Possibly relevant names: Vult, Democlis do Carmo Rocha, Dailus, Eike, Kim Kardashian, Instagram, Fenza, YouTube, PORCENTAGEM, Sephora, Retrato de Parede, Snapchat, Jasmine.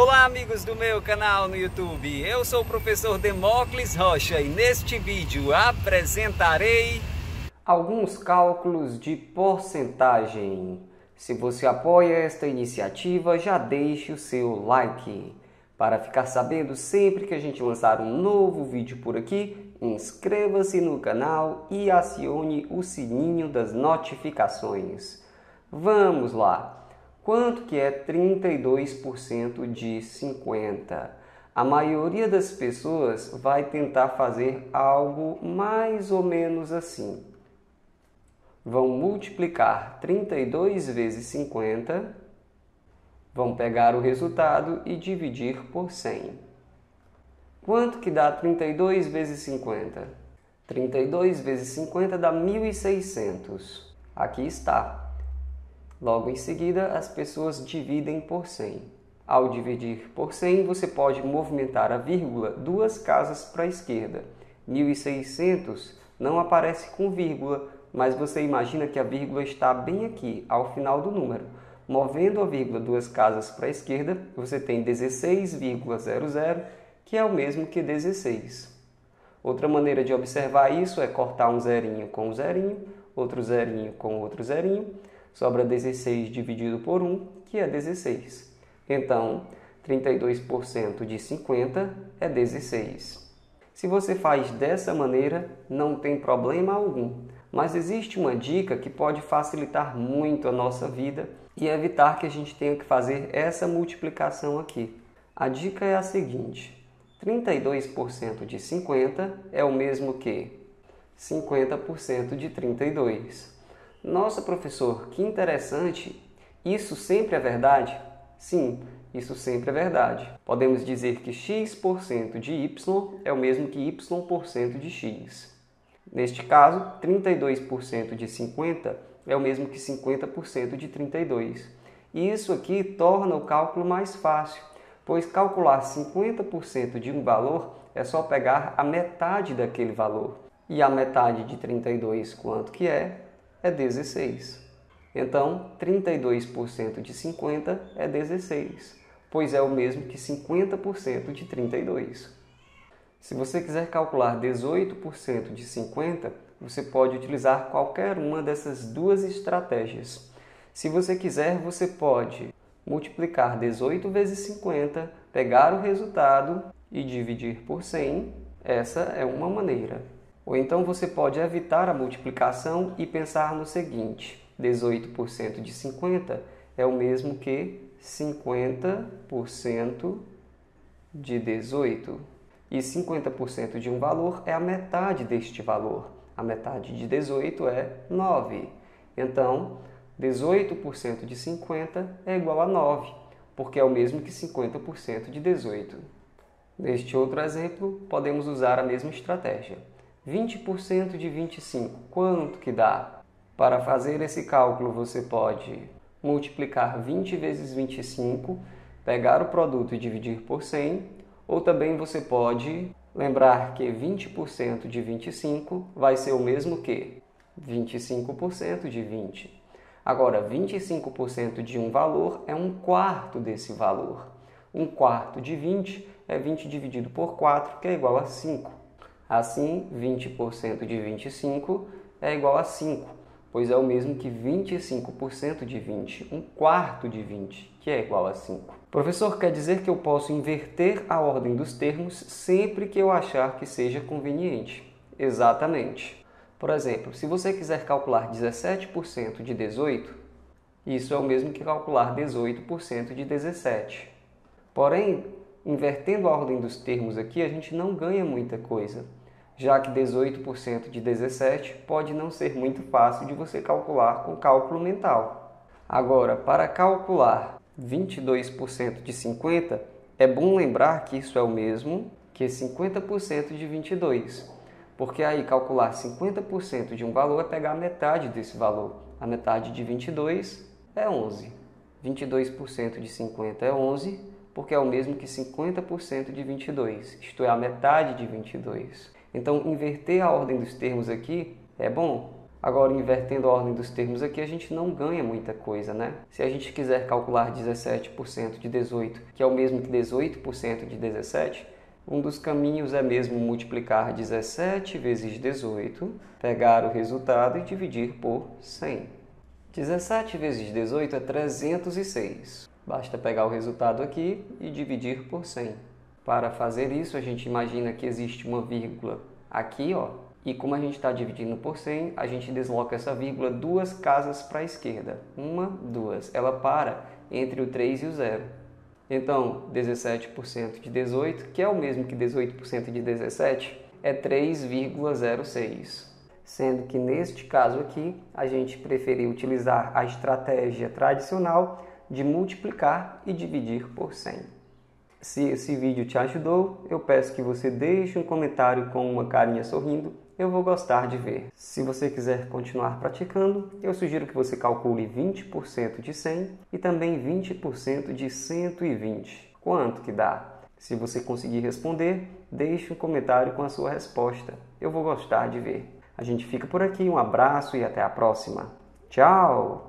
Olá amigos do meu canal no YouTube, eu sou o professor Democlis Rocha e neste vídeo apresentarei alguns cálculos de porcentagem. Se você apoia esta iniciativa, já deixe o seu like. Para ficar sabendo sempre que a gente lançar um novo vídeo por aqui, inscreva-se no canal e acione o sininho das notificações. Vamos lá! Quanto que é 32% de 50? A maioria das pessoas vai tentar fazer algo mais ou menos assim. Vão multiplicar 32 vezes 50, vão pegar o resultado e dividir por 100. Quanto que dá 32 vezes 50? 32 vezes 50 dá 1.600. Aqui está. Logo em seguida, as pessoas dividem por 100. Ao dividir por 100, você pode movimentar a vírgula duas casas para a esquerda. 1.600 não aparece com vírgula, mas você imagina que a vírgula está bem aqui, ao final do número. Movendo a vírgula duas casas para a esquerda, você tem 16,00, que é o mesmo que 16. Outra maneira de observar isso é cortar um zerinho com um zerinho, outro zerinho com outro zerinho. Sobra 16 dividido por 1, que é 16. Então, 32% de 50 é 16. Se você faz dessa maneira, não tem problema algum. Mas existe uma dica que pode facilitar muito a nossa vida e evitar que a gente tenha que fazer essa multiplicação aqui. A dica é a seguinte. 32% de 50 é o mesmo que 50% de 32. Nossa, professor, que interessante! Isso sempre é verdade? Sim, isso sempre é verdade. Podemos dizer que x% de y é o mesmo que y% de x. Neste caso, 32% de 50 é o mesmo que 50% de 32. E isso aqui torna o cálculo mais fácil, pois calcular 50% de um valor é só pegar a metade daquele valor. E a metade de 32, quanto que é? É 16. Então, 32% de 50 é 16, pois é o mesmo que 50% de 32. Se você quiser calcular 18% de 50, você pode utilizar qualquer uma dessas duas estratégias. Se você quiser, você pode multiplicar 18 vezes 50, pegar o resultado e dividir por 100. Essa é uma maneira. Ou então você pode evitar a multiplicação e pensar no seguinte, 18% de 50 é o mesmo que 50% de 18. E 50% de um valor é a metade deste valor. A metade de 18 é 9. Então, 18% de 50 é igual a 9, porque é o mesmo que 50% de 18. Neste outro exemplo, podemos usar a mesma estratégia. 20% de 25, quanto que dá? Para fazer esse cálculo, você pode multiplicar 20 vezes 25, pegar o produto e dividir por 100, ou também você pode lembrar que 20% de 25 vai ser o mesmo que 25% de 20. Agora, 25% de um valor é um quarto desse valor. Um quarto de 20 é 20 dividido por 4, que é igual a 5. Assim, 20% de 25 é igual a 5, pois é o mesmo que 25% de 20, um quarto de 20, que é igual a 5. Professor, quer dizer que eu posso inverter a ordem dos termos sempre que eu achar que seja conveniente? Exatamente. Por exemplo, se você quiser calcular 17% de 18, isso é o mesmo que calcular 18% de 17. Porém, invertendo a ordem dos termos aqui, a gente não ganha muita coisa, já que 18% de 17 pode não ser muito fácil de você calcular com cálculo mental. Agora, para calcular 22% de 50, é bom lembrar que isso é o mesmo que 50% de 22, porque aí calcular 50% de um valor é pegar a metade desse valor. A metade de 22 é 11. 22% de 50 é 11, porque é o mesmo que 50% de 22, isto é, a metade de 22. Então, inverter a ordem dos termos aqui é bom. Agora, invertendo a ordem dos termos aqui, a gente não ganha muita coisa, né? Se a gente quiser calcular 17% de 18, que é o mesmo que 18% de 17, um dos caminhos é mesmo multiplicar 17 vezes 18, pegar o resultado e dividir por 100. 17 vezes 18 é 306. Basta pegar o resultado aqui e dividir por 100. Para fazer isso, a gente imagina que existe uma vírgula aqui, ó. E como a gente está dividindo por 100, a gente desloca essa vírgula 2 casas para a esquerda. 1, 2. Ela para entre o 3 e o 0. Então, 17% de 18, que é o mesmo que 18% de 17, é 3,06. Sendo que, neste caso aqui, a gente preferiu utilizar a estratégia tradicional de multiplicar e dividir por 100. Se esse vídeo te ajudou, eu peço que você deixe um comentário com uma carinha sorrindo. Eu vou gostar de ver. Se você quiser continuar praticando, eu sugiro que você calcule 20% de 100 e também 20% de 120. Quanto que dá? Se você conseguir responder, deixe um comentário com a sua resposta. Eu vou gostar de ver. A gente fica por aqui, um abraço e até a próxima. Tchau!